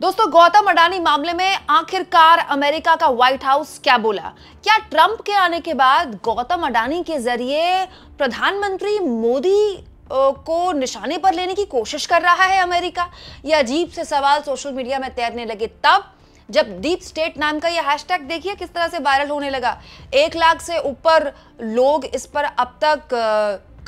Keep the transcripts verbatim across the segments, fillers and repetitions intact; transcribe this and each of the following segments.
दोस्तों गौतम अडानी मामले में आखिरकार अमेरिका का व्हाइट हाउस क्या बोला? क्या ट्रंप के आने के बाद गौतम अडानी के जरिए प्रधानमंत्री मोदी को निशाने पर लेने की कोशिश कर रहा है अमेरिका? ये अजीब से सवाल सोशल मीडिया में तैरने लगे तब जब डीप स्टेट नाम का यह हैशटैग देखिए किस तरह से वायरल होने लगा। एक लाख से ऊपर लोग इस पर अब तक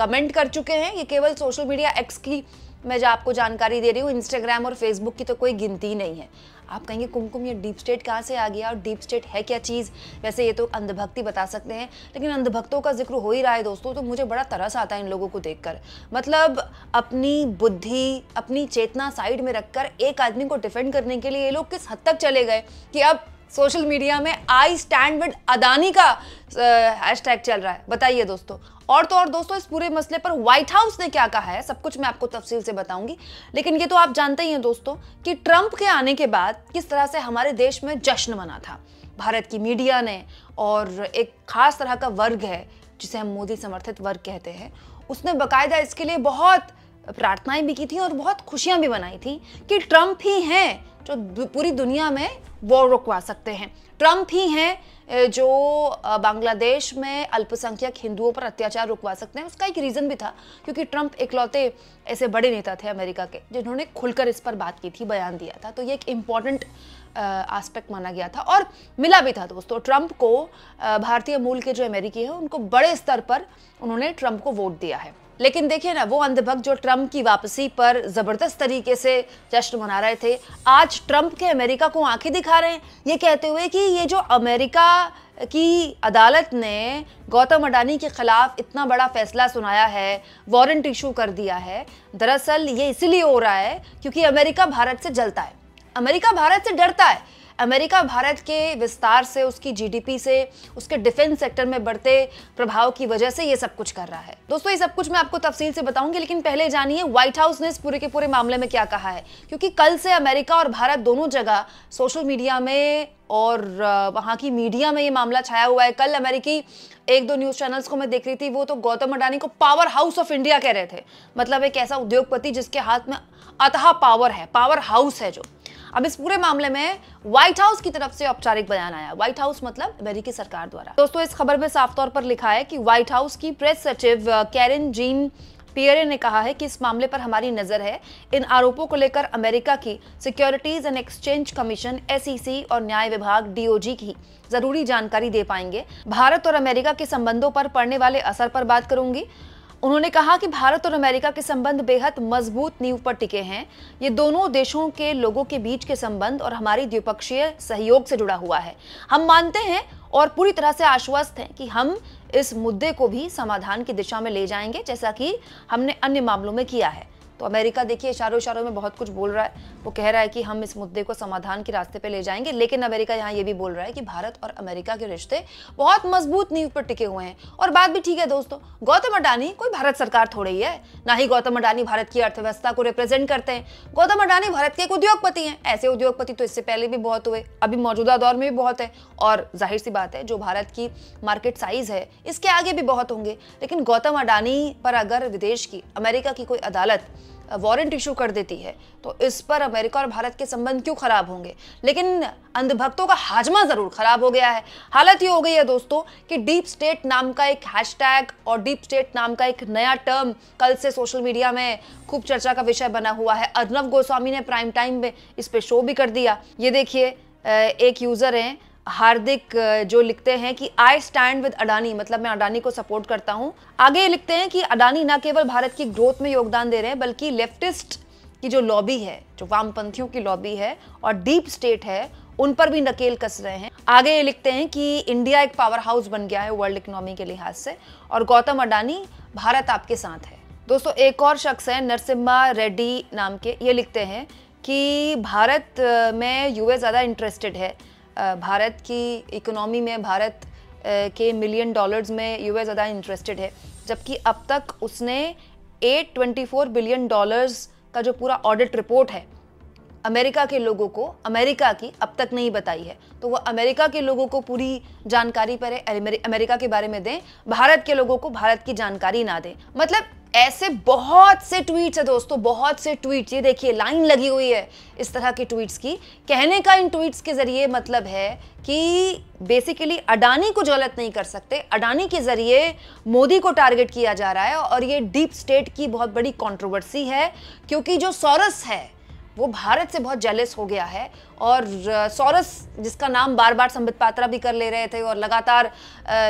कमेंट कर चुके हैं। ये केवल सोशल मीडिया एक्स की मैं जो आपको जानकारी दे रही हूँ, इंस्टाग्राम और फेसबुक की तो कोई गिनती नहीं है। आप कहेंगे कुमकुम ये डीप स्टेट कहाँ से आ गया और डीप स्टेट है क्या चीज़? वैसे ये तो अंधभक्ति बता सकते हैं, लेकिन अंधभक्तों का जिक्र हो ही रहा है दोस्तों, तो मुझे बड़ा तरस आता है इन लोगों को देखकर। मतलब अपनी बुद्धि, अपनी चेतना साइड में रखकर एक आदमी को डिफेंड करने के लिए ये लोग किस हद तक चले गए कि अब सोशल मीडिया में आई स्टैंड विद अडानी का हैशटैग चल रहा है। बताइए दोस्तों। और तो और दोस्तों इस पूरे मसले पर व्हाइट हाउस ने क्या कहा है सब कुछ मैं आपको तफसील से बताऊंगी, लेकिन ये तो आप जानते ही हैं दोस्तों कि ट्रंप के आने के बाद किस तरह से हमारे देश में जश्न मना था भारत की मीडिया ने, और एक खास तरह का वर्ग है जिसे हम मोदी समर्थित वर्ग कहते हैं, उसने बाकायदा इसके लिए बहुत प्रार्थनाएं भी की थी और बहुत खुशियां भी मनाई थी कि ट्रंप ही हैं जो पूरी दुनिया में वॉर रुकवा सकते हैं, ट्रंप ही हैं जो बांग्लादेश में अल्पसंख्यक हिंदुओं पर अत्याचार रुकवा सकते हैं। उसका एक रीज़न भी था क्योंकि ट्रंप इकलौते ऐसे बड़े नेता थे अमेरिका के जिन्होंने खुलकर इस पर बात की थी, बयान दिया था, तो ये एक इम्पॉर्टेंट एस्पेक्ट माना गया था और मिला भी था दोस्तों। ट्रंप को भारतीय मूल के जो अमेरिकी हैं उनको बड़े स्तर पर उन्होंने ट्रंप को वोट दिया है। लेकिन देखिए ना, वो अंधभक्त जो ट्रंप की वापसी पर ज़बरदस्त तरीके से जश्न मना रहे थे, आज ट्रंप के अमेरिका को आंखें दिखा रहे हैं ये कहते हुए कि ये जो अमेरिका की अदालत ने गौतम अडानी के खिलाफ इतना बड़ा फैसला सुनाया है, वारंट इशू कर दिया है, दरअसल ये इसीलिए हो रहा है क्योंकि अमेरिका भारत से जलता है, अमेरिका भारत से डरता है। अमेरिका भारत के विस्तार से, उसकी जीडीपी से, उसके डिफेंस सेक्टर में बढ़ते प्रभाव की वजह से ये सब कुछ कर रहा है। दोस्तों ये सब कुछ मैं आपको तफसील से बताऊंगी, लेकिन पहले जानिए व्हाइट हाउस ने इस पूरे के पूरे मामले में क्या कहा है, क्योंकि कल से अमेरिका और भारत दोनों जगह सोशल मीडिया में और वहाँ की मीडिया में ये मामला छाया हुआ है। कल अमेरिकी एक दो न्यूज़ चैनल्स को मैं देख रही थी, वो तो गौतम अडानी को पावर हाउस ऑफ इंडिया कह रहे थे, मतलब एक ऐसा उद्योगपति जिसके हाथ में अथाह पावर है, पावर हाउस है जो। अब इस पूरे मामले में व्हाइट हाउस की तरफ से औपचारिक बयान आया, व्हाइट हाउस मतलब अमेरिकी सरकार द्वारा। दोस्तों इस खबर में साफ तौर पर लिखा है कि व्हाइट हाउस की प्रेस सचिव कैरिन जीन पियरे ने कहा है कि इस मामले पर हमारी नजर है। इन आरोपों को लेकर अमेरिका की securities and exchange commission S E C और न्याय विभाग डी ओ जे की जरूरी जानकारी दे पाएंगे। भारत और अमेरिका के संबंधों पर पड़ने वाले असर पर बात करूंगी। उन्होंने कहा कि भारत और अमेरिका के संबंध बेहद मजबूत नींव पर टिके हैं। ये दोनों देशों के लोगों के बीच के संबंध और हमारी द्विपक्षीय सहयोग से जुड़ा हुआ है। हम मानते हैं और पूरी तरह से आश्वस्त हैं कि हम इस मुद्दे को भी समाधान की दिशा में ले जाएंगे, जैसा कि हमने अन्य मामलों में किया है। तो अमेरिका देखिए इशारों इशारों में बहुत कुछ बोल रहा है, वो कह रहा है कि हम इस मुद्दे को समाधान के रास्ते पे ले जाएंगे, लेकिन अमेरिका यहाँ ये भी बोल रहा है कि भारत और अमेरिका के रिश्ते बहुत मजबूत नींव पर टिके हुए हैं। और बात भी ठीक है दोस्तों, गौतम अडानी कोई भारत सरकार थोड़ी ही है, ना ही गौतम अडानी भारत की अर्थव्यवस्था को रिप्रेजेंट करते हैं। गौतम अडानी भारत के एक उद्योगपति हैं। ऐसे उद्योगपति तो इससे पहले भी बहुत हुए, अभी मौजूदा दौर में भी बहुत है, और जाहिर सी बात है जो भारत की मार्केट साइज है इसके आगे भी बहुत होंगे। लेकिन गौतम अडानी पर अगर विदेश की, अमेरिका की कोई अदालत वारंट इशू कर देती है तो इस पर अमेरिका और भारत के संबंध क्यों खराब होंगे? लेकिन अंधभक्तों का हाजमा जरूर खराब हो गया है। हालत ये हो गई है दोस्तों कि डीप स्टेट नाम का एक हैशटैग और डीप स्टेट नाम का एक नया टर्म कल से सोशल मीडिया में खूब चर्चा का विषय बना हुआ है। अर्नव गोस्वामी ने प्राइम टाइम में इस पर शो भी कर दिया। ये देखिए एक यूजर हैं हार्दिक जो लिखते हैं कि आई स्टैंड विद अडानी, मतलब मैं अडानी को सपोर्ट करता हूं। आगे लिखते हैं कि अडानी न केवल भारत की ग्रोथ में योगदान दे रहे हैं बल्कि लेफ्टिस्ट की जो लॉबी है, जो वामपंथियों की लॉबी है और डीप स्टेट है, उन पर भी नकेल कस रहे हैं। आगे ये लिखते हैं कि इंडिया एक पावर हाउस बन गया है वर्ल्ड इकोनॉमी के लिहाज से और गौतम अडानी भारत आपके साथ है। दोस्तों एक और शख्स है नरसिम्हा रेड्डी नाम के, ये लिखते हैं कि भारत में यूएस ज़्यादा इंटरेस्टेड है, भारत की इकोनॉमी में, भारत के मिलियन डॉलर्स में यूएस ज़्यादा इंटरेस्टेड है, जबकि अब तक उसने आठ सौ चौबीस बिलियन डॉलर्स का जो पूरा ऑडिट रिपोर्ट है अमेरिका के लोगों को, अमेरिका की, अब तक नहीं बताई है। तो वह अमेरिका के लोगों को पूरी जानकारी पर है, अमेरिका के बारे में दें, भारत के लोगों को भारत की जानकारी ना दें। मतलब ऐसे बहुत से ट्वीट्स है दोस्तों, बहुत से ट्वीट, ये देखिए लाइन लगी हुई है इस तरह के ट्वीट्स की। कहने का इन ट्वीट्स के जरिए मतलब है कि बेसिकली अडानी को गलत नहीं कर सकते, अडानी के जरिए मोदी को टारगेट किया जा रहा है। और ये डीप स्टेट की बहुत बड़ी कंट्रोवर्सी है, क्योंकि जो सोरस है वो भारत से बहुत जेलस हो गया है। और सोरस जिसका नाम बार बार संबित पात्रा भी कर ले रहे थे और लगातार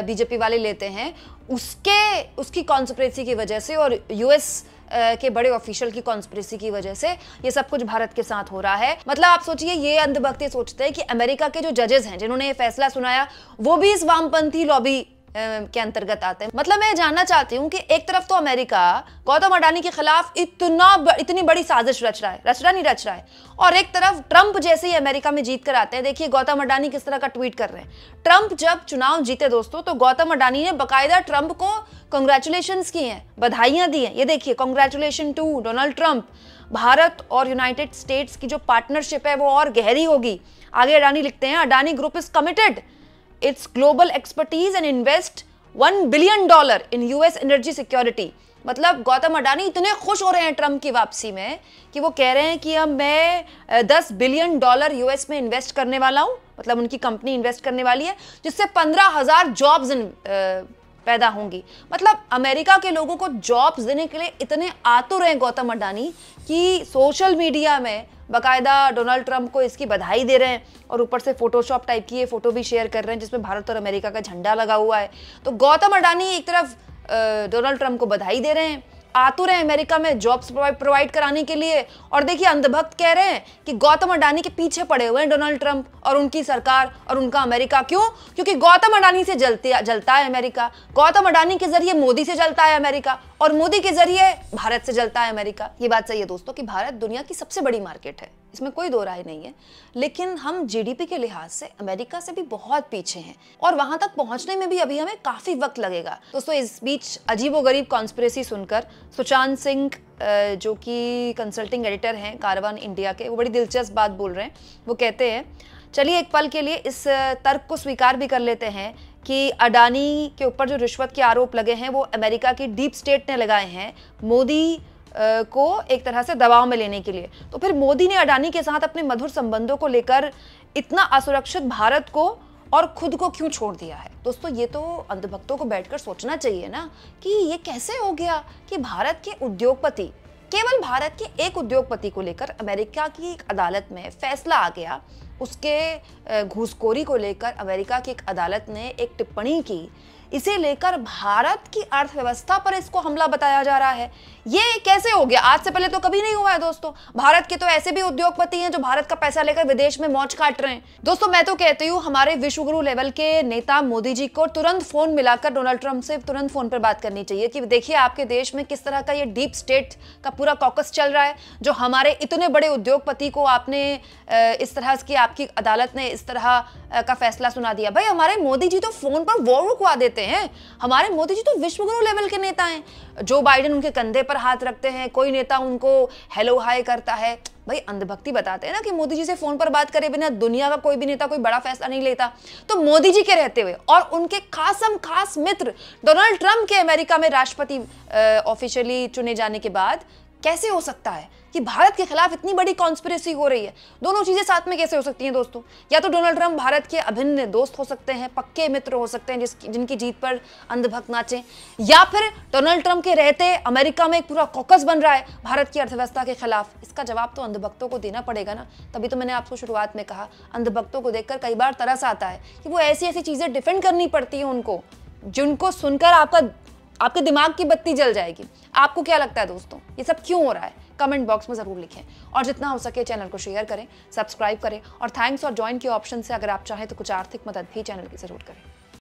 बीजेपी वाले लेते हैं, उसके उसकी कॉन्स्पिरेसी की वजह से और यूएस के बड़े ऑफिशियल की कॉन्स्पिरेसी की वजह से ये सब कुछ भारत के साथ हो रहा है। मतलब आप सोचिए, ये अंधभक्त सोचते हैं कि अमेरिका के जो जजेस हैं जिन्होंने ये फैसला सुनाया वो भी इस वामपंथी लॉबी के अंतर्गत आते हैं। मतलब मैं जानना चाहती हूँ कि एक तरफ तो अमेरिका गौतम अडानी के खिलाफ इतना ब, इतनी बड़ी साजिश रच रहा है, रच रहा नहीं रच रहा है, और एक तरफ ट्रंप जैसे ही अमेरिका में जीत कर आते हैं। देखिए गौतम अडानी किस तरह का ट्वीट कर रहे हैं। ट्रंप जब चुनाव जीते दोस्तों तो गौतम अडानी ने बाकायदा ट्रंप को कांग्रेचुलेशंस की हैं, बधाइयां दी हैं। ये देखिए, congratulation to Donald Trump. Bharat और यूनाइटेड स्टेट्स की जो पार्टनरशिप है वो और गहरी होगी। आगे अडानी लिखते हैं, Adani group is committed its global expertise and invest one billion dollars in U S energy security। मतलब गौतम अडानी इतने खुश हो रहे हैं ट्रम्प की वापसी में कि वो कह रहे हैं कि अब मैं दस बिलियन डॉलर यूएस में इन्वेस्ट करने वाला हूँ। मतलब उनकी कंपनी इन्वेस्ट करने वाली है, जिससे पंद्रह हज़ार जॉब्स पैदा होंगी। मतलब अमेरिका के लोगों को जॉब्स देने के लिए इतने आतुर हैं गौतम अडानी कि सोशल मीडिया में बाकायदा डोनाल्ड ट्रंप को इसकी बधाई दे रहे हैं और ऊपर से फोटोशॉप टाइप की ये फोटो भी शेयर कर रहे हैं जिसमें भारत और अमेरिका का झंडा लगा हुआ है। तो गौतम अडानी एक तरफ डोनाल्ड ट्रंप को बधाई दे रहे हैं, आतुर हैं अमेरिका में जॉब्स प्रोवाइड कराने के लिए, और देखिए अंधभक्त कह रहे हैं कि गौतम अडानी के पीछे पड़े हुए हैं डोनाल्ड ट्रंप और उनकी सरकार और उनका अमेरिका। क्यों? क्योंकि गौतम अडानी से जलते जलता है अमेरिका, गौतम अडानी के जरिए मोदी से जलता है अमेरिका, और मोदी के जरिए भारत से जलता है अमेरिका। ये बात सही है दोस्तों कि भारत दुनिया की सबसे बड़ी मार्केट है, इसमें कोई दो राय नहीं है, लेकिन हम जीडीपी के लिहाज से अमेरिका से भी बहुत पीछे हैं और वहां तक पहुंचने में भी अभी हमें काफी वक्त लगेगा। दोस्तों इस बीच अजीबोगरीब कॉन्स्पिरेसी सुनकर सुशांत सिंह जो कि कंसल्टिंग एडिटर हैं कारवान इंडिया के, वो बड़ी दिलचस्प बात बोल रहे हैं। वो कहते हैं, चलिए एक पल के लिए इस तर्क को स्वीकार भी कर लेते हैं कि अडानी के ऊपर जो रिश्वत के आरोप लगे हैं वो अमेरिका की डीप स्टेट ने लगाए हैं मोदी को एक तरह से दबाव में लेने के लिए। तो फिर मोदी ने अडानी के साथ अपने मधुर संबंधों को लेकर इतना असुरक्षित भारत को और खुद को क्यों छोड़ दिया है? दोस्तों ये तो अंधभक्तों को बैठकर सोचना चाहिए ना कि ये कैसे हो गया कि भारत के उद्योगपति, केवल भारत के एक उद्योगपति को लेकर अमेरिका की एक अदालत में फैसला आ गया। उसके घूसखोरी को लेकर अमेरिका की एक अदालत ने एक टिप्पणी की, इसे लेकर भारत की अर्थव्यवस्था पर इसको हमला बताया जा रहा है। ये कैसे हो गया? आज से पहले तो कभी नहीं हुआ है दोस्तों। भारत के तो ऐसे भी उद्योगपति हैं जो भारत का पैसा लेकर विदेश में मौज काट रहे हैं। दोस्तों मैं तो कहती हूँ हमारे विश्वगुरु लेवल के नेता मोदी जी को तुरंत फोन मिलाकर डोनाल्ड ट्रंप से तुरंत फोन पर बात करनी चाहिए कि देखिए आपके देश में किस तरह का ये डीप स्टेट का पूरा कॉकस चल रहा है, जो हमारे इतने बड़े उद्योगपति को आपने इस तरह की आपकी अदालत ने इस तरह का फैसला सुना दिया। भाई हमारे मोदी जी तो फोन पर वॉर रुकवा देते हैं, हमारे मोदी जी तो विश्वगुरु लेवल के नेता हैं। जो बाइडेन उनके कंधे पर हाथ रखते हैं, कोई नेता उनको हेलो हाय करता है। भाई अंधभक्ति बताते हैं ना कि मोदी जी से फोन पर बात करे बिना दुनिया का कोई भी नेता कोई बड़ा फैसला नहीं लेता। तो मोदी जी के रहते हुए और उनके खासम खास मित्र डोनाल्ड ट्रंप के अमेरिका में राष्ट्रपति ऑफिशियली चुने जाने के बाद कैसे हो सकता है कि भारत के खिलाफ इतनी बड़ी कॉन्स्पिरेसी हो रही है? दोनों चीजें साथ में कैसे हो सकती हैं दोस्तों? या तो डोनाल्ड ट्रंप भारत के अभिन्न दोस्त हो सकते हैं, पक्के मित्र हो सकते हैं जिस जिनकी जीत पर अंधभक्त नाचें, या फिर डोनाल्ड ट्रंप के रहते अमेरिका में एक पूरा कॉकस बन रहा है भारत की अर्थव्यवस्था के खिलाफ। इसका जवाब तो अंधभक्तों को देना पड़ेगा ना। तभी तो मैंने आपको शुरुआत में कहा, अंधभक्तों को देखकर कई बार तरस आता है कि वो ऐसी ऐसी चीजें डिफेंड करनी पड़ती है उनको जिनको सुनकर आपका आपके दिमाग की बत्ती जल जाएगी। आपको क्या लगता है दोस्तों ये सब क्यों हो रहा है? कमेंट बॉक्स में ज़रूर लिखें और जितना हो सके चैनल को शेयर करें, सब्सक्राइब करें, और थैंक्स और ज्वाइन के ऑप्शन से अगर आप चाहें तो कुछ आर्थिक मदद भी चैनल की ज़रूर करें।